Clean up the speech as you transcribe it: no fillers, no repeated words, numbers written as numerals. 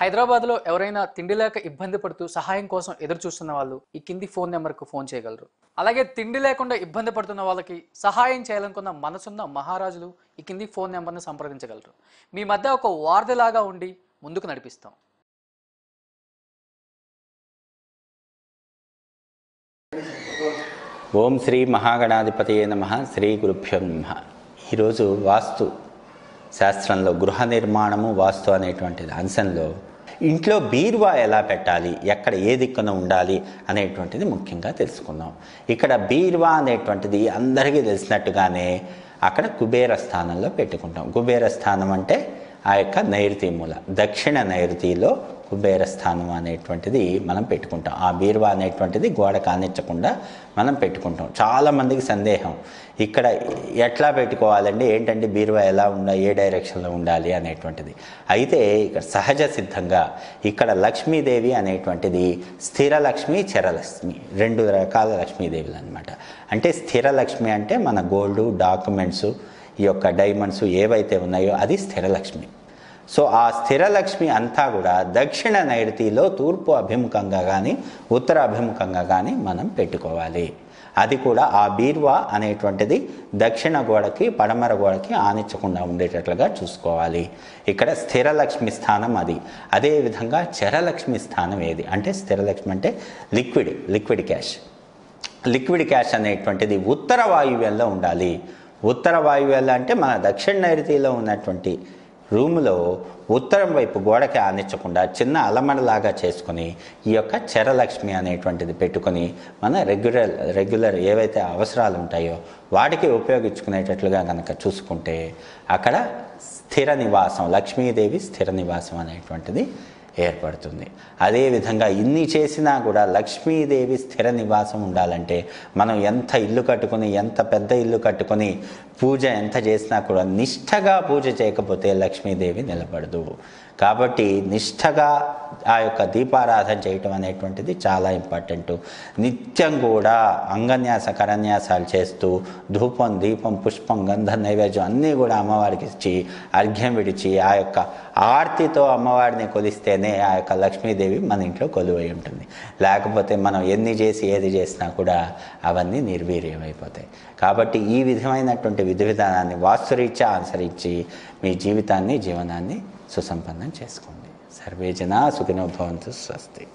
హైదరాబాద్లో ఎవరైనా తిండి లేక ఇబ్బంది పడుతూ సహాయం కోసం ఎదురు చూస్తున్న వాళ్ళు ఈ కింది ఫోన్ నెంబర్కు ఫోన్ చేయగలరు. అలాగే తిండి లేకుండా ఇబ్బంది పడుతున్న వాళ్ళకి సహాయం చేయాలనుకున్న మనసున్న మహారాజులు ఈ కింది ఫోన్ నెంబర్ను సంప్రదించగలరు. మీ మధ్య ఒక వారధిలాగా ఉండి ముందుకు నడిపిస్తాం. ఓం శ్రీ మహాగణాధిపతయే నమః. శ్రీ గురుభ్యో నమః. ఈరోజు వాస్తు శాస్త్రంలో గృహ నిర్మాణము వాస్తు అనేటువంటి అంశంలో ఇంట్లో బీరువా ఎలా పెట్టాలి, ఎక్కడ ఏ దిక్కున ఉండాలి అనేటువంటిది ముఖ్యంగా తెలుసుకున్నాం. ఇక్కడ బీరువా అనేటువంటిది అందరికీ తెలిసినట్టుగానే అక్కడ కుబేర స్థానంలో పెట్టుకుంటాం. కుబేర స్థానం అంటే ఆ యొక్క నైరుతి మూల, దక్షిణ నైరుతిలో కుబేర స్థానం అనేటువంటిది మనం పెట్టుకుంటాం. ఆ బీరువా అనేటువంటిది గోడ కానిచ్చకుండా మనం పెట్టుకుంటాం. చాలామందికి సందేహం, ఇక్కడ ఎట్లా పెట్టుకోవాలండి, ఏంటంటే బీరువా ఎలా ఉండాలి, ఏ డైరెక్షన్లో ఉండాలి అనేటువంటిది. అయితే ఇక్కడ సహజ సిద్ధంగా ఇక్కడ లక్ష్మీదేవి అనేటువంటిది స్థిర లక్ష్మి, చరలక్ష్మి, రెండు రకాల లక్ష్మీదేవులు అనమాట. అంటే స్థిర లక్ష్మి అంటే మన గోల్డ్, డాక్యుమెంట్స్, ఈ యొక్క డైమండ్స్ ఏవైతే ఉన్నాయో అది స్థిర లక్ష్మి. సో ఆ స్థిర లక్ష్మి అంతా కూడా దక్షిణ నైరుతిలో తూర్పు అభిముఖంగా కానీ ఉత్తర అభిముఖంగా కానీ మనం పెట్టుకోవాలి. అది కూడా ఆ బీర్వా అనేటువంటిది దక్షిణ గోడకి, పడమర గోడకి ఆనించకుండా ఉండేటట్లుగా చూసుకోవాలి. ఇక్కడ స్థిర లక్ష్మి స్థానం అది. అదేవిధంగా చరలక్ష్మి స్థానం ఏది అంటే, స్థిరలక్ష్మి అంటే లిక్విడ్ క్యాష్. లిక్విడ్ క్యాష్ అనేటువంటిది ఉత్తర వాయువ్యంలో ఉండాలి. ఉత్తర వాయువ్యాల అంటే మన దక్షిణ నైరుతిలో ఉన్నటువంటి రూములో ఉత్తరం వైపు గోడకి ఆనించకుండా చిన్న అలమడలాగా చేసుకుని ఈ యొక్క చరలక్ష్మి అనేటువంటిది పెట్టుకొని మన రెగ్యులర్ ఏవైతే అవసరాలు ఉంటాయో వాటికి ఉపయోగించుకునేటట్లుగా కనుక చూసుకుంటే అక్కడ స్థిర నివాసం, లక్ష్మీదేవి స్థిర నివాసం అనేటువంటిది ఏర్పడుతుంది. అదేవిధంగా ఇన్ని చేసినా కూడా లక్ష్మీదేవి స్థిర నివాసం ఉండాలంటే మనం ఎంత ఇల్లు కట్టుకుని, ఎంత పెద్ద ఇల్లు కట్టుకుని పూజ ఎంత చేసినా కూడా నిష్ఠగా పూజ చేయకపోతే లక్ష్మీదేవి నిలబడదు. కాబట్టి నిష్ఠగా ఆ యొక్క దీపారాధన చేయటం అనేటువంటిది చాలా ఇంపార్టెంట్. నిత్యం కూడా అంగన్యాస కరన్యాసాలు చేస్తూ ధూపం, దీపం, పుష్పం, గంధ నైవేద్యం అన్నీ కూడా అమ్మవారికి ఇచ్చి అర్ఘ్యం విడిచి ఆ యొక్క ఆర్తితో అమ్మవారిని కొలిస్తేనే ఆ యొక్క లక్ష్మీదేవి మన ఇంట్లో కొలువై ఉంటుంది. లేకపోతే మనం ఎన్ని చేసి ఏది చేసినా కూడా అవన్నీ నిర్వీర్యమైపోతాయి. కాబట్టి ఈ విధమైనటువంటి విధి విధానాన్ని వాస్తురీత్యా అనుసరించి మీ జీవితాన్ని, జీవనాన్ని సుసంపన్నం చేసుకోండి. సర్వే జనా సుఖినో భవంతు. స్వస్తి.